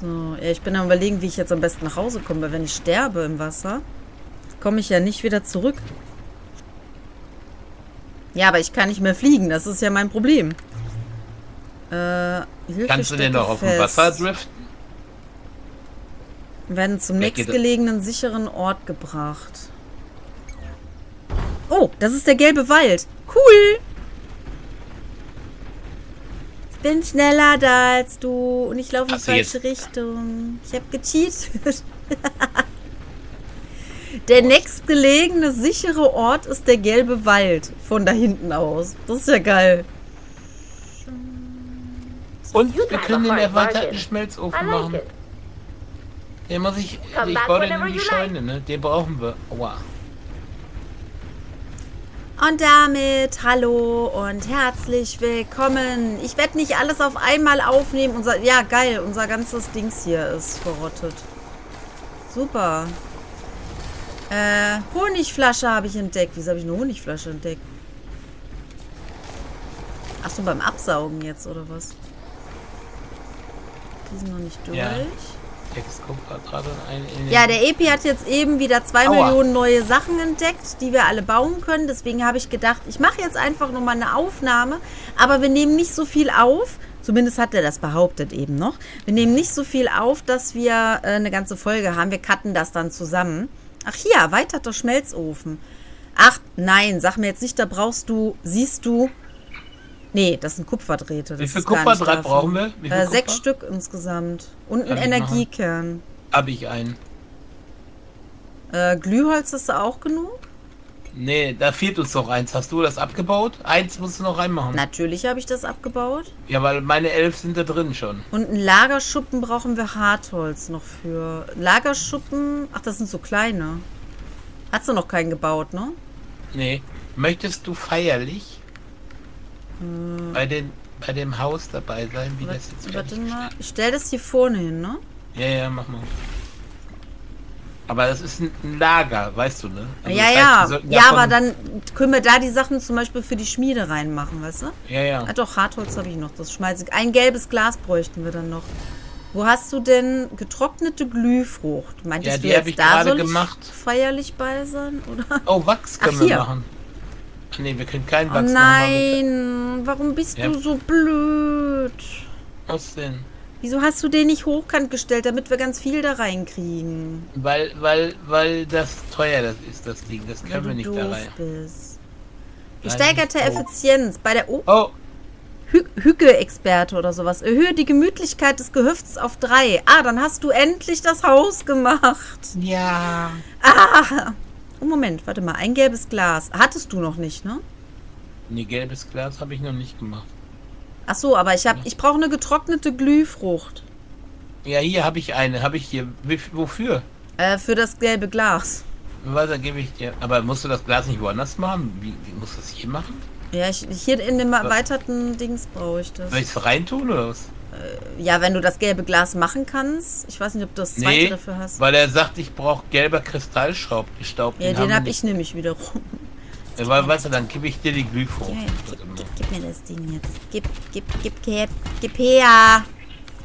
So, ja, ich bin am Überlegen, wie ich jetzt am besten nach Hause komme, weil wenn ich sterbe im Wasser, komme ich ja nicht wieder zurück. Ja, aber ich kann nicht mehr fliegen, das ist ja mein Problem. Hilfe, kannst du denn noch auf dem Wasser driften? Werden zum nächstgelegenen sicheren Ort gebracht. Oh, das ist der gelbe Wald. Cool! Ich bin schneller da als du und ich laufe in die falsche Richtung. Ich habe gecheatet. Der nächstgelegene sichere Ort ist der gelbe Wald. Von da hinten aus. Das ist ja geil. Und wir können den erweiterten Schmelzofen machen. Den muss ich... Ich baue den in die Scheune, ne? Den brauchen wir. Aua. Und damit hallo und herzlich willkommen. Ich werde nicht alles auf einmal aufnehmen. Ja, geil. Unser ganzes Dings hier ist verrottet. Super. Honigflasche habe ich entdeckt. Wieso habe ich eine Honigflasche entdeckt? Ach so, beim Absaugen jetzt, oder was? Die sind noch nicht durch. Ja. Ja, der Epi hat jetzt eben wieder 2 Millionen neue Sachen entdeckt, die wir alle bauen können. Deswegen habe ich gedacht, ich mache jetzt einfach nochmal eine Aufnahme. Aber wir nehmen nicht so viel auf. Zumindest hat er das behauptet eben noch. Wir nehmen nicht so viel auf, dass wir eine ganze Folge haben. Wir cutten das dann zusammen. Ach hier, erweiterter Schmelzofen. Ach nein, sag mir jetzt nicht, da brauchst du, siehst du... Nee, das sind Kupferdrähte. Wie viel Kupferdraht brauchen wir? 6 Stück insgesamt. Und einen Energiekern. Habe ich einen. Glühholz ist da auch genug? Nee, da fehlt uns noch eins. Hast du das abgebaut? Eins musst du noch reinmachen. Natürlich habe ich das abgebaut. Ja, weil meine 11 sind da drin schon. Und einen Lagerschuppen brauchen wir Hartholz noch für. Lagerschuppen? Ach, das sind so kleine. Hast du noch keinen gebaut, ne? Nee. Möchtest du feierlich bei dem Haus dabei sein, wie das jetzt warte mal, ich stell das hier vorne hin, ne? Ja, ja, mach mal. Aber das ist ein Lager, weißt du, ne? Also ja, das heißt, ja, aber dann können wir da die Sachen zum Beispiel für die Schmiede reinmachen, weißt du? Ja, ja. Ah doch, Hartholz habe ich noch, das schmeiße ich. Ein gelbes Glas bräuchten wir dann noch. Wo hast du denn getrocknete Glühfrucht? Meintest du jetzt, da soll ich feierlich bei sein, oder? Oh, Wachs können wir machen. Nee, wir können keinen Wachs machen. Nein, warum bist du so blöd? Was denn? Wieso hast du den nicht hochkant gestellt, damit wir ganz viel da reinkriegen? Weil das teuer ist, das Ding. Das können wir nicht da rein. Gesteigerte Effizienz bei der Hücke-Experte oder sowas. Erhöhe die Gemütlichkeit des Gehöfts auf 3. Ah, dann hast du endlich das Haus gemacht. Ja. Ah. Moment, warte mal. Ein gelbes Glas. Hattest du noch nicht, ne? Nee, gelbes Glas habe ich noch nicht gemacht. Ach so, aber ich brauche eine getrocknete Glühfrucht. Ja, hier habe ich eine. Habe ich hier. Wofür? Für das gelbe Glas. Weiter gebe ich dir. Aber musst du das Glas nicht woanders machen? Wie musst du das hier machen? Ja, hier in dem erweiterten Dings brauche ich das. Soll ich es reintun oder was? Ja, wenn du das gelbe Glas machen kannst. Ich weiß nicht, ob du das zweite dafür hast. Weil er sagt, ich brauche gelber Kristallstaub. Ja, den habe ich nämlich wieder rum. Ja, weil, weißt du, dann gebe ich dir die Glühfrucht. Ja, gib mir das Ding jetzt. Gib her.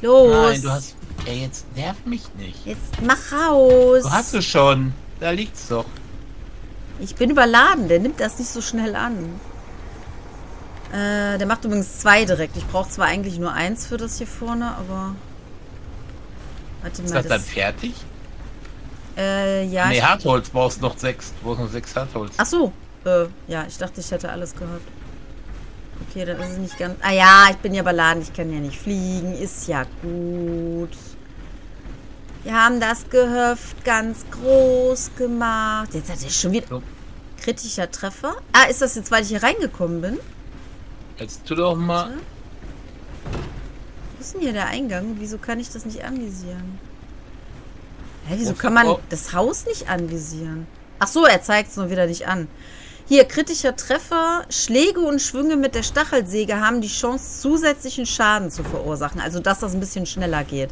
Los. Nein, du hast... Ey, jetzt nerv mich nicht. Jetzt mach raus. Du hast es schon. Da liegt's doch. Ich bin überladen. Der nimmt das nicht so schnell an. Der macht übrigens 2 direkt. Ich brauche zwar eigentlich nur 1 für das hier vorne, aber... Warte mal, ist das dann fertig? Ja. Nee, Hartholz brauchst noch 6. Du brauchst noch 6 Hartholz. Ach so. Ja, ich dachte, ich hätte alles gehabt. Okay, dann ist es nicht ganz... Ah ja, ich bin ja überladen. Ich kann ja nicht fliegen. Ist ja gut. Wir haben das Gehöft ganz groß gemacht. Jetzt hat er schon wieder... So. Kritischer Treffer. Ah, ist das jetzt, weil ich hier reingekommen bin? Jetzt tu doch mal. Warte. Wo ist denn hier der Eingang? Wieso kann ich das nicht anvisieren? Hä, wieso kann man das Haus nicht anvisieren? Ach so, er zeigt es nur wieder nicht an. Hier, kritischer Treffer. Schläge und Schwünge mit der Stachelsäge haben die Chance, zusätzlichen Schaden zu verursachen. Also, dass das ein bisschen schneller geht.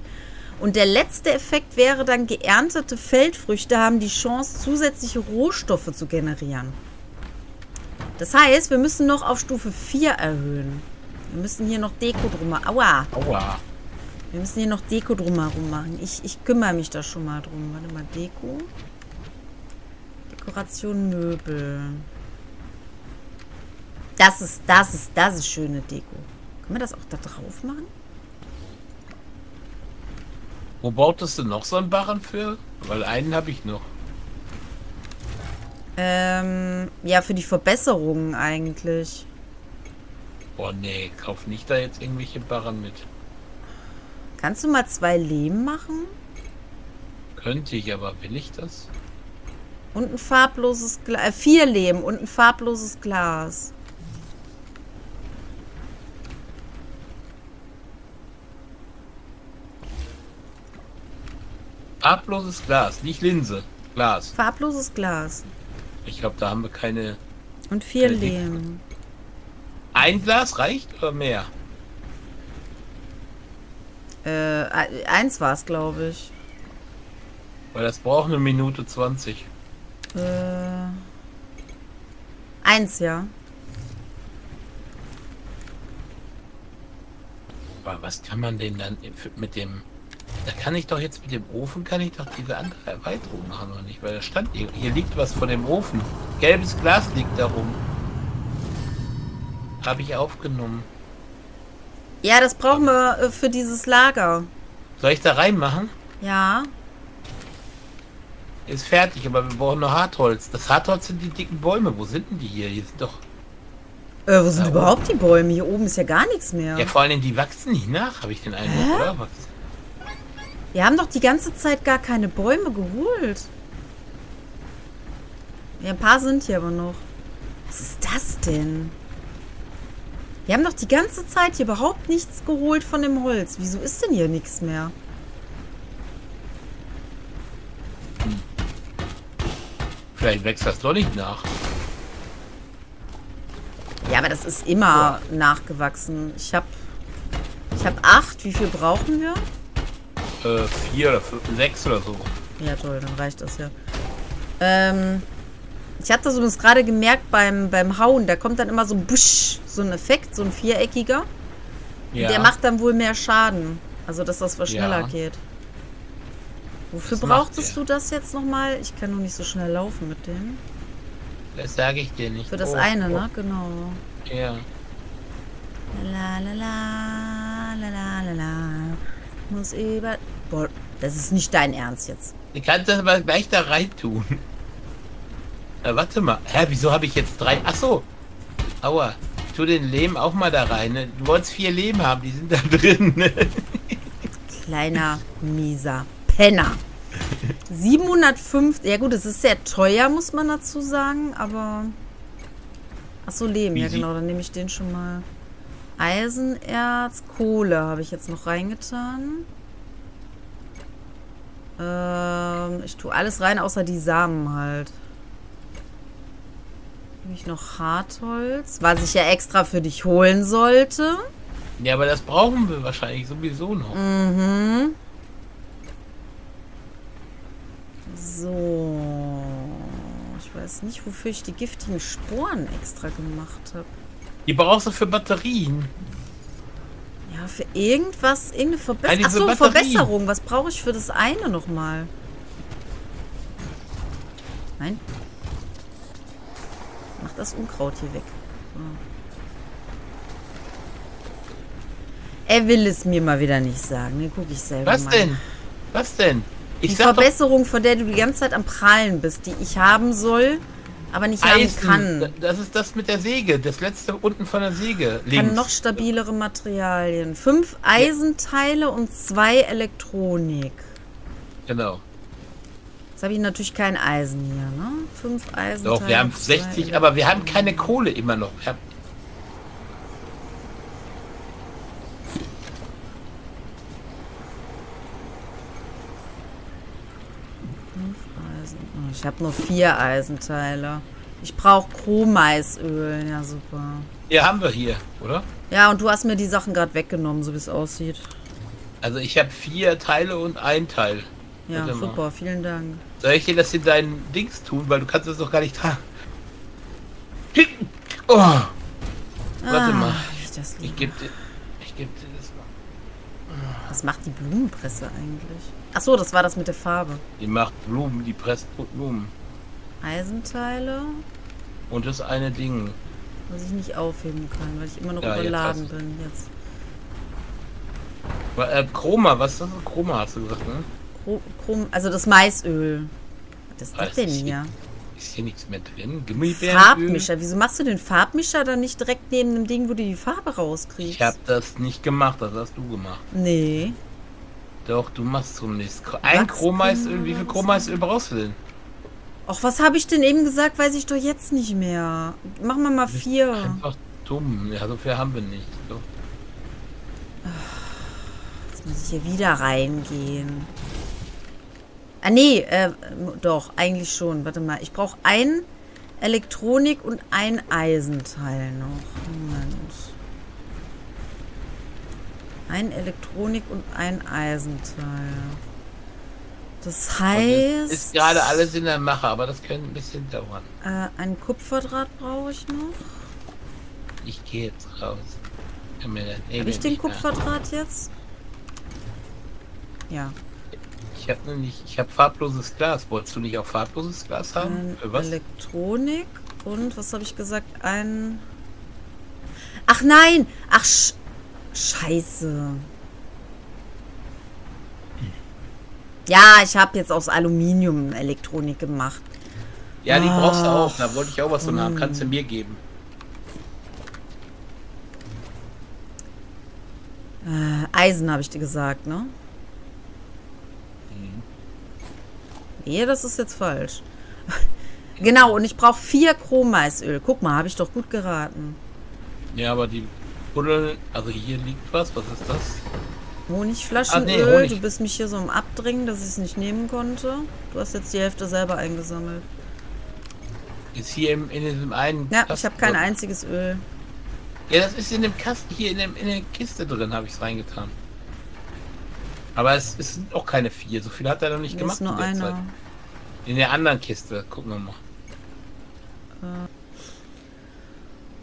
Und der letzte Effekt wäre dann, geerntete Feldfrüchte haben die Chance, zusätzliche Rohstoffe zu generieren. Das heißt, wir müssen noch auf Stufe 4 erhöhen. Wir müssen hier noch Deko drüber. Aua. Aua. Wir müssen hier noch Deko drumherum machen. Ich kümmere mich da schon mal drum. Warte mal, Deko. Dekoration Möbel. Das ist schöne Deko. Können wir das auch da drauf machen? Wo bautest du noch so einen Barren für? Weil einen habe ich noch. Ja, für die Verbesserungen eigentlich. Oh nee, kauf nicht da jetzt irgendwelche Barren mit. Kannst du mal 2 Lehm machen? Könnte ich, aber will ich das? Und ein farbloses Glas. 4 Lehm und ein farbloses Glas. Farbloses Glas, nicht Linse. Glas. Farbloses Glas. Ich glaube, da haben wir keine... Und 4 Lehm. Ein Glas reicht oder mehr? 1 war es, glaube ich. Weil das braucht eine Minute 20. 1, ja. Aber was kann man denn dann mit dem... Da kann ich doch jetzt mit dem Ofen, kann ich doch diese andere Erweiterung machen, oder nicht? Weil da stand hier, hier liegt was von dem Ofen. Gelbes Glas liegt da rum. Habe ich aufgenommen. Ja, das brauchen wir für dieses Lager. Soll ich da reinmachen? Ja. Ist fertig, aber wir brauchen noch Hartholz. Das Hartholz sind die dicken Bäume. Wo sind denn die hier? Hier sind doch... wo sind überhaupt die Bäume? Hier oben ist ja gar nichts mehr. Ja, vor allem die wachsen nicht nach, habe ich den Eindruck, oder? Wir haben doch die ganze Zeit gar keine Bäume geholt. Ja, ein paar sind hier aber noch. Was ist das denn? Wir haben doch die ganze Zeit hier überhaupt nichts geholt von dem Holz. Wieso ist denn hier nichts mehr? Vielleicht wächst das doch nicht nach. Ja, aber das ist immer nachgewachsen. Ich hab 8. Wie viel brauchen wir? 4 oder 6 oder so. Ja, toll, dann reicht das ja. Ich habe das übrigens gerade gemerkt beim Hauen. Da kommt dann immer so ein Busch, so ein Effekt, so ein viereckiger. Ja. Der macht dann wohl mehr Schaden. Also, dass das was schneller geht. Wofür brauchtest du das jetzt nochmal? Ich kann nur nicht so schnell laufen mit dem. Das sage ich dir nicht. Für das eine, ne? Genau. Ja. La la la la la la la. Muss über... Boah, das ist nicht dein Ernst jetzt. Du kannst das aber gleich da rein tun. Na, warte mal. Hä, wieso habe ich jetzt 3? Achso. Aua. Ich tue den Lehm auch mal da rein. Ne? Du wolltest 4 Lehm haben, die sind da drin. Ne? Kleiner, mieser Penner. 750. Ja gut, es ist sehr teuer, muss man dazu sagen, aber... Achso, Lehm. Wie ja genau, dann nehme ich den schon mal. Eisenerz, Kohle habe ich jetzt noch reingetan. Ich tue alles rein, außer die Samen halt. Ich noch Hartholz, was ich ja extra für dich holen sollte. Ja, aber das brauchen wir wahrscheinlich sowieso noch. Mhm. So. Ich weiß nicht, wofür ich die giftigen Sporen extra gemacht habe. Die brauchst du für Batterien. Ja, für irgendwas, irgendeine Verbesserung. Achso, Verbesserung. Was brauche ich für das eine nochmal? Nein. Mach das Unkraut hier weg. So. Er will es mir mal wieder nicht sagen. Ne, guck ich selber. Was denn? Was denn? Die Verbesserung, von der du die ganze Zeit am Prallen bist, die ich haben soll, aber nicht Eisen haben kann. Das ist das mit der Säge. Das letzte unten von der Säge. Links. Kann noch stabilere Materialien. 5 Eisenteile und 2 Elektronik. Genau. Jetzt habe ich natürlich kein Eisen hier, ne? 5 Eisen. Doch, wir haben 60, aber wir haben keine Kohle immer noch. Ich habe nur 4 Eisenteile. Ich brauche Chrommaisöl. Ja, super. Ja, haben wir hier, oder? Ja, und du hast mir die Sachen gerade weggenommen, so wie es aussieht. Also ich habe 4 Teile und ein Teil. Ja, warte super, mal. Vielen Dank. Soll ich dir das in deinen Dings tun? Weil du kannst das doch gar nicht tragen. Oh. Warte mal. Ich geb dir das mal. Was macht die Blumenpresse eigentlich? Achso, das war das mit der Farbe. Die macht Blumen, die presst Blumen. Eisenteile. Und das eine Ding. Was ich nicht aufheben kann, weil ich immer noch überladen bin jetzt. Chroma, was ist das? Chroma hast du gesagt, ne? Chrom, also das Maisöl. Was ist das denn hier? Ist hier nichts mehr drin? Farbmischer. Wieso machst du den Farbmischer dann nicht direkt neben dem Ding, wo du die Farbe rauskriegst? Ich hab das nicht gemacht, das hast du gemacht. Nee. Doch, du machst so nichts. Ein Chromaisöl, wie viel Chromaisöl brauchst du denn? Ach, was habe ich denn eben gesagt? Weiß ich doch jetzt nicht mehr. Machen wir mal 4. Einfach dumm. Ja, so viel haben wir nicht. Doch. Jetzt muss ich hier wieder reingehen. Ah, nee, doch, eigentlich schon. Warte mal, ich brauche ein Elektronik und ein Eisenteil noch. Moment. Ein Elektronik und ein Eisenteil. Das heißt... Ist gerade alles in der Mache, aber das könnte ein bisschen dauern. Ein Kupferdraht brauche ich noch. Ich gehe jetzt raus. Habe ich den Kupferdraht jetzt? Ja. Ich habe nämlich, ich habe farbloses Glas. Wolltest du nicht auch farbloses Glas haben? Für was? Elektronik und was habe ich gesagt? Ein. Ach nein! Ach Scheiße! Ja, ich habe jetzt aus Aluminium Elektronik gemacht. Ja, die brauchst du auch. Da wollte ich auch was von haben. Kannst du mir geben? Eisen habe ich dir gesagt, ne? Nee, das ist jetzt falsch. Genau, und ich brauche 4 Chromaisöl. Guck mal, habe ich doch gut geraten. Ja, aber die Buddel... Also hier liegt was. Was ist das? Honigflaschenöl. Ah, nee, Honig. Du bist mich hier so am Abdrängen, dass ich es nicht nehmen konnte. Du hast jetzt die Hälfte selber eingesammelt. Ist hier in diesem einen... Ja, Kasten, ich habe kein einziges Öl. Ja, das ist in dem Kasten hier, in der Kiste drin, habe ich es reingetan. Aber es sind auch keine 4. So viel hat er noch nicht gemacht. Nur in der Zeit. In der anderen Kiste. Gucken wir mal.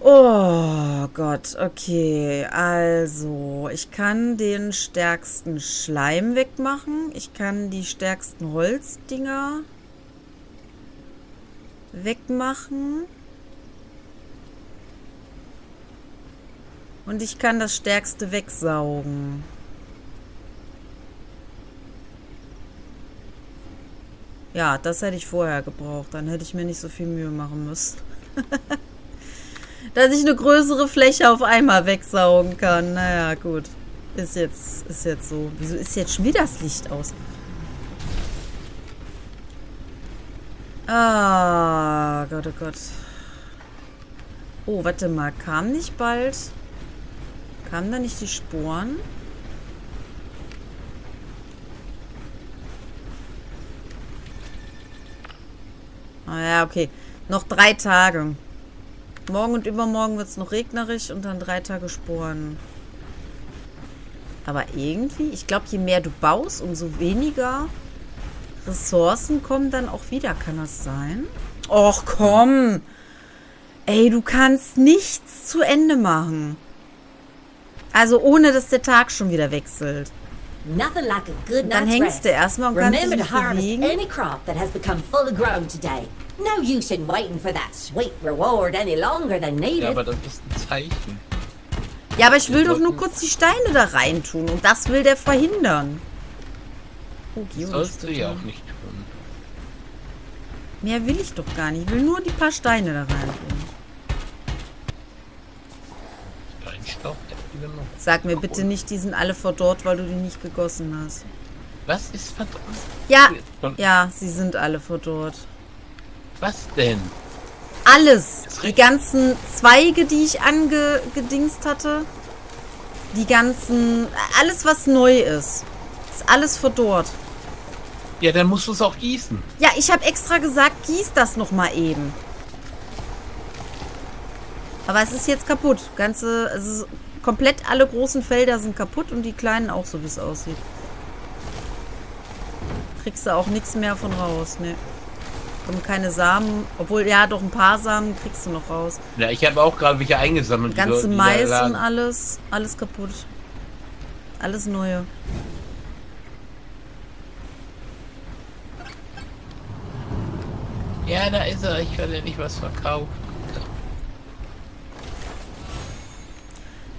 Oh Gott. Okay. Also, ich kann den stärksten Schleim wegmachen. Ich kann die stärksten Holzdinger wegmachen. Und ich kann das stärkste wegsaugen. Ja, das hätte ich vorher gebraucht. Dann hätte ich mir nicht so viel Mühe machen müssen. Dass ich eine größere Fläche auf einmal wegsaugen kann. Naja, gut. Ist jetzt so. Wieso ist jetzt schon wieder das Licht aus? Ah, Gott, oh Gott. Oh, warte mal. Kam nicht bald... Kamen da nicht die Sporen? Ah ja, okay. Noch 3 Tage. Morgen und übermorgen wird es noch regnerisch und dann 3 Tage Sporen. Aber irgendwie, ich glaube, je mehr du baust, umso weniger Ressourcen kommen dann auch wieder. Kann das sein? Och, komm! Ey, du kannst nichts zu Ende machen. Also ohne, dass der Tag schon wieder wechselt. Dann hängst du erstmal und kannst dich nicht bewegen. Ja, aber das ist ein Zeichen. Ja, aber ich will doch nur kurz die Steine da reintun und das will der verhindern. Oh, das sollst du ja auch nicht tun. Mehr will ich doch gar nicht. Ich will nur die paar Steine da reintun. Steinstaub? Sag mir bitte nicht, die sind alle verdorrt, weil du die nicht gegossen hast. Was ist verdorrt? Ja, ja, sie sind alle verdorrt. Was denn? Alles. Die ganzen Zweige, die ich angedingst hatte. Die ganzen... Alles, was neu ist. Ist alles verdorrt. Ja, dann musst du es auch gießen. Ja, ich habe extra gesagt, gieß das nochmal eben. Aber es ist jetzt kaputt. Ganze... Es ist komplett alle großen Felder sind kaputt und die kleinen auch, so wie es aussieht. Kriegst du auch nichts mehr von raus, ne? Kommen keine Samen. Obwohl, ja, doch ein paar Samen kriegst du noch raus. Ja, ich habe auch gerade welche eingesammelt. Ganze Mais und alles kaputt. Alles Neue. Ja, da ist er. Ich werde nicht was verkaufen.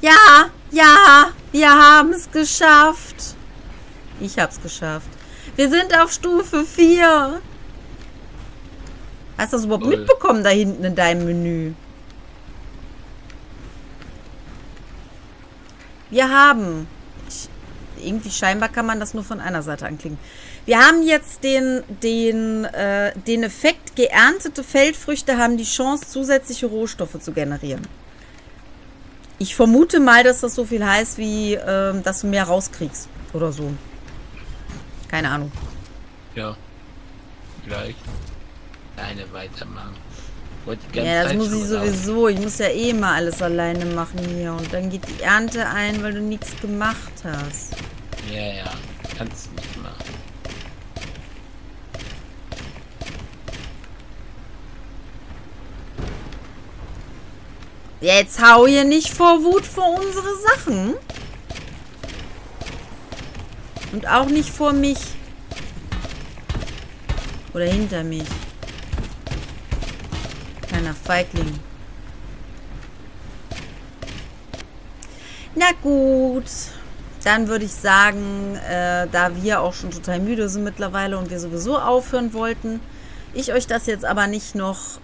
Ja, ja, wir haben es geschafft. Ich hab's geschafft. Wir sind auf Stufe 4. Hast du das überhaupt mitbekommen da hinten in deinem Menü? Wir haben... irgendwie scheinbar kann man das nur von einer Seite anklicken. Wir haben jetzt den Effekt, geerntete Feldfrüchte haben die Chance, zusätzliche Rohstoffe zu generieren. Ich vermute mal, dass das so viel heißt, wie dass du mehr rauskriegst oder so. Keine Ahnung. Ja, vielleicht. Alleine weitermachen. Ja, das muss ich sowieso. Ich muss ja eh mal alles alleine machen hier. Und dann geht die Ernte ein, weil du nichts gemacht hast. Ja, ja. Kannst nicht machen. Jetzt hau hier nicht vor Wut vor unsere Sachen. Und auch nicht vor mich. Oder hinter mich. Kleiner Feigling. Na gut. Dann würde ich sagen, da wir auch schon total müde sind mittlerweile und wir sowieso aufhören wollten, ich euch das jetzt aber nicht noch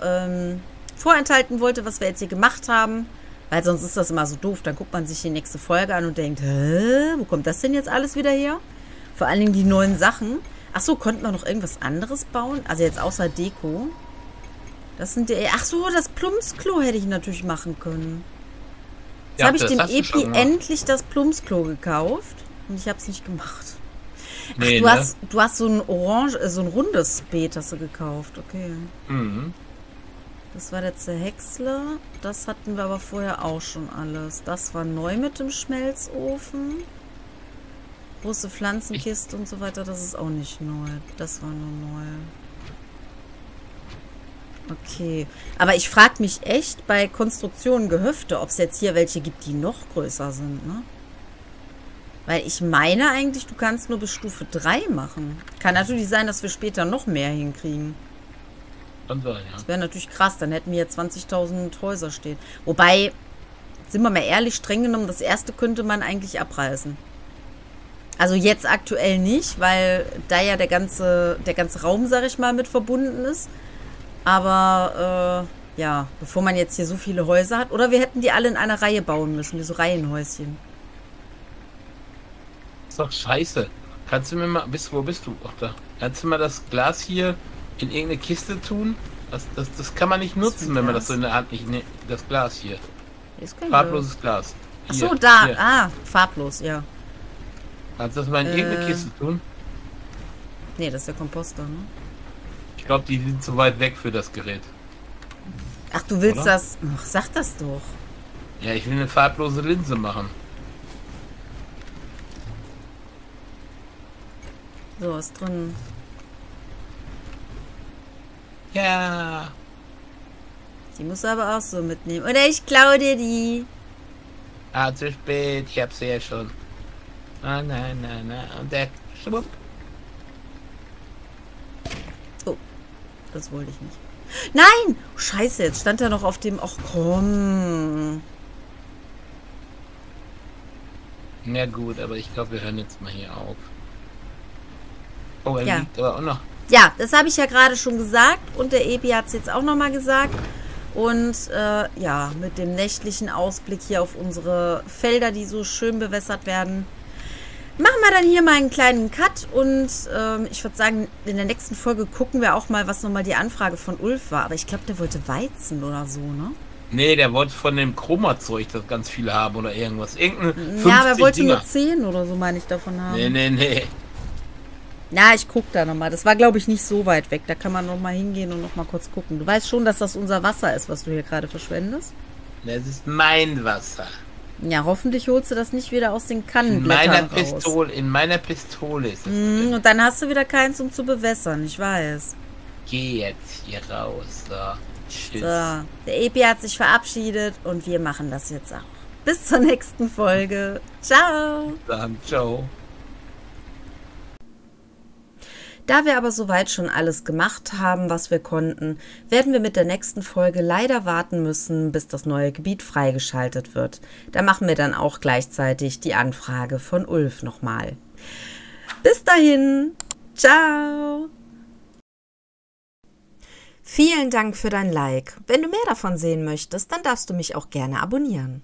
vorenthalten wollte, was wir jetzt hier gemacht haben, weil sonst ist das immer so doof. Dann guckt man sich die nächste Folge an und denkt, hä, wo kommt das denn jetzt alles wieder her? Vor allen Dingen die neuen Sachen. Achso, konnten wir noch irgendwas anderes bauen? Also jetzt außer Deko. Das sind die... Ach so, das Plumpsklo hätte ich natürlich machen können. Jetzt habe ich dem Epi endlich das Plumpsklo gekauft und ich habe es nicht gemacht. Nee, ach, du hast so ein orange, so ein rundes Beet hast du gekauft, okay. Mhm. Das war der Zerhäcksler. Das hatten wir aber vorher auch schon alles. Das war neu mit dem Schmelzofen. Große Pflanzenkiste und so weiter, das ist auch nicht neu. Das war nur neu. Okay, aber ich frage mich echt bei Konstruktionen Gehöfte, ob es jetzt hier welche gibt, die noch größer sind, ne? Weil ich meine eigentlich, du kannst nur bis Stufe 3 machen. Kann natürlich sein, dass wir später noch mehr hinkriegen. Kann sein, ja. Das wäre natürlich krass, dann hätten wir ja 20.000 Häuser stehen. Wobei, sind wir mal ehrlich, streng genommen, das erste könnte man eigentlich abreißen. Also jetzt aktuell nicht, weil da ja der ganze Raum, sag ich mal, mit verbunden ist. Aber, ja, bevor man jetzt hier so viele Häuser hat. Oder wir hätten die alle in einer Reihe bauen müssen, wie so Reihenhäuschen. Ist doch scheiße. Kannst du mir mal... Wo bist du? Ach, da. Kannst du mal das Glas hier in irgendeine Kiste tun? Das kann man nicht nutzen, wenn man das so in der Hand nicht... Ne, das Glas hier. Farbloses Glas. Ach so, da. Hier. Ah, farblos, ja. Kannst du das mal in irgendeine Kiste tun? Nee, das ist der Komposter, ne? Ich glaube, die sind zu weit weg für das Gerät. Ach, du willst das... Ach, sag das doch. Ja, ich will eine farblose Linse machen. So, ist drin. Ja. Die musst du aber auch so mitnehmen. Oder ich klaue dir die. Ah, zu spät. Ich hab sie ja schon. Ah, nein, nein, nein. Und der... Schwupp. Das wollte ich nicht. Nein! Scheiße, jetzt stand er noch auf dem... Ach komm! Na gut, aber ich glaube, wir hören jetzt mal hier auf. Oh, er liegt aber auch noch. Ja, das habe ich ja gerade schon gesagt. Und der Epi hat es jetzt auch nochmal gesagt. Und ja, mit dem nächtlichen Ausblick hier auf unsere Felder, die so schön bewässert werden... Machen wir dann hier mal einen kleinen Cut und ich würde sagen, in der nächsten Folge gucken wir auch mal, was nochmal die Anfrage von Ulf war. Aber ich glaube, der wollte Weizen oder so, ne? Nee, der wollte von dem Chroma-Zeug das ganz viele haben oder irgendwas. Ja, aber er wollte nur 10 oder so, meine ich, davon haben. Nee, nee, nee. Na, ich gucke da nochmal. Das war, glaube ich, nicht so weit weg. Da kann man nochmal hingehen und nochmal kurz gucken. Du weißt schon, dass das unser Wasser ist, was du hier gerade verschwendest? Das ist mein Wasser. Ja, hoffentlich holst du das nicht wieder aus den Kannenblättern raus. In meiner Pistole ist es drin. Und dann hast du wieder keins, um zu bewässern, ich weiß. Geh jetzt hier raus, so. Tschüss. So, der Epi hat sich verabschiedet und wir machen das jetzt auch. Bis zur nächsten Folge. Ciao. Dann ciao. Da wir aber soweit schon alles gemacht haben, was wir konnten, werden wir mit der nächsten Folge leider warten müssen, bis das neue Gebiet freigeschaltet wird. Da machen wir dann auch gleichzeitig die Anfrage von Ulf nochmal. Bis dahin, ciao! Vielen Dank für dein Like. Wenn du mehr davon sehen möchtest, dann darfst du mich auch gerne abonnieren.